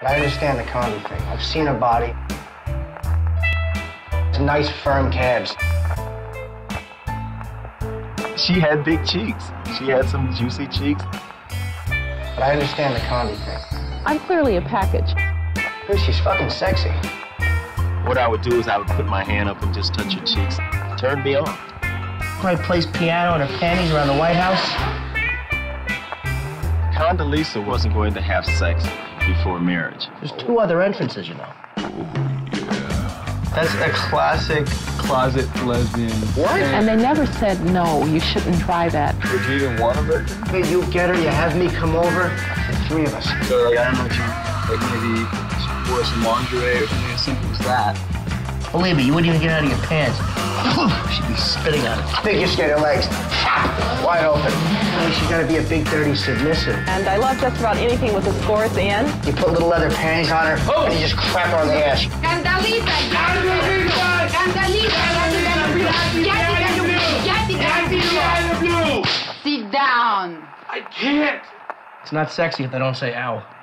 But I understand the condo thing. I've seen her body. It's nice, firm calves. She had big cheeks. She had some juicy cheeks. But I understand the condo thing. I'm clearly a package. Dude, she's fucking sexy. What I would do is I would put my hand up and just touch her cheeks. Turn me on. Probably plays piano in her panties around the White House. Condoleezza wasn't going to have sex before marriage. There's two other entrances, you know. Ooh, yeah. That's a classic closet lesbian. What? And they never said, no, you shouldn't try that. Would you even want a virgin? Hey, you get her, you have me come over, the three of us. So, like, I don't know what you, like, maybe she wore some lingerie or something as simple as that. Believe me, you wouldn't even get out of your pants. She'd be spitting on it. Biggest get her legs wide open. She's got to be a big, dirty submissive. And I love just about anything with a score at the end. You put little leather panties on her, oh, and you just crap her on the ass. Condoleezza, sit down. I can't. It's not sexy if they don't say ow.